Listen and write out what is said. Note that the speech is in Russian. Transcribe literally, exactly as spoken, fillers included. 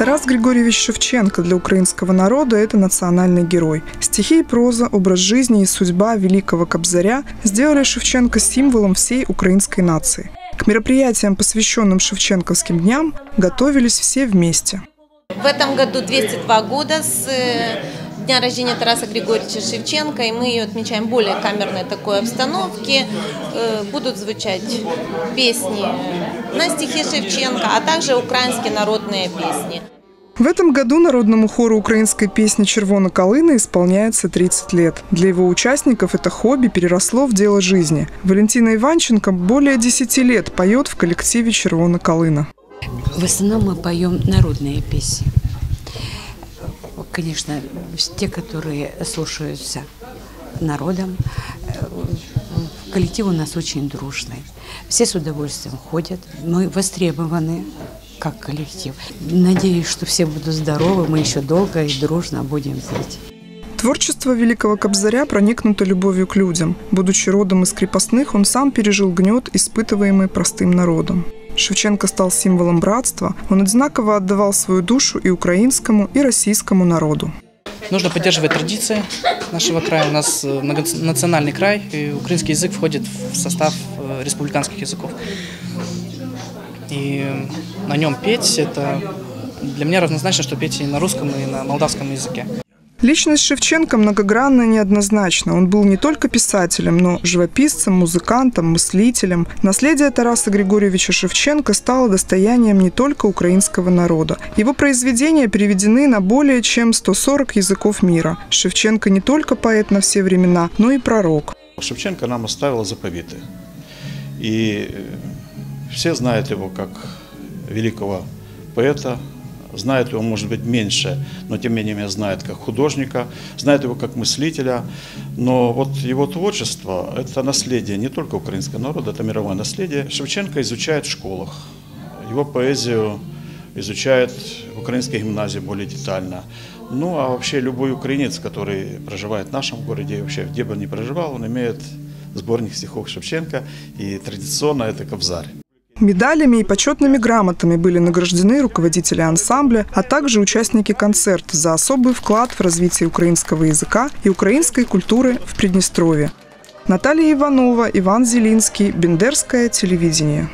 Тарас Григорьевич Шевченко для украинского народа – это национальный герой. Стихи и проза, образ жизни и судьба великого Кобзаря сделали Шевченко символом всей украинской нации. К мероприятиям, посвященным шевченковским дням, готовились все вместе. В этом году двести два года с дня рождения Тараса Григорьевича Шевченко, и мы ее отмечаем в более камерной такой обстановке. Будут звучать песни на стихи Шевченко, а также украинские народные песни. В этом году народному хору украинской песни «Червона калына» исполняется тридцать лет. Для его участников это хобби переросло в дело жизни. Валентина Иванченко более десяти лет поет в коллективе «Червона калына». В основном мы поем народные песни. Конечно, те, которые слушаются народом. Коллектив у нас очень дружный. Все с удовольствием ходят. Мы востребованы как коллектив. Надеюсь, что все будут здоровы. Мы еще долго и дружно будем петь. Творчество великого Кобзаря проникнуто любовью к людям. Будучи родом из крепостных, он сам пережил гнет, испытываемый простым народом. Шевченко стал символом братства, он одинаково отдавал свою душу и украинскому, и российскому народу. Нужно поддерживать традиции нашего края. У нас многонациональный край, и украинский язык входит в состав республиканских языков. И на нем петь – это для меня равнозначно, что петь и на русском, и на молдавском языке. Личность Шевченко многогранна и неоднозначна. Он был не только писателем, но живописцем, музыкантом, мыслителем. Наследие Тараса Григорьевича Шевченко стало достоянием не только украинского народа. Его произведения переведены на более чем сто сорок языков мира. Шевченко не только поэт на все времена, но и пророк. Шевченко нам оставил заповеды. И все знают его как великого поэта. Знают его, может быть, меньше, но тем не менее знают как художника, знают его как мыслителя. Но вот его творчество – это наследие не только украинского народа, это мировое наследие. Шевченко изучает в школах, его поэзию изучают в украинской гимназии более детально. Ну а вообще любой украинец, который проживает в нашем городе и вообще где бы он ни проживал, он имеет сборник стихов Шевченко, и традиционно это «Кобзарь». Медалями и почетными грамотами были награждены руководители ансамбля, а также участники концерта за особый вклад в развитие украинского языка и украинской культуры в Приднестровье. Наталья Иванова, Иван Зелинский, Бендерское телевидение.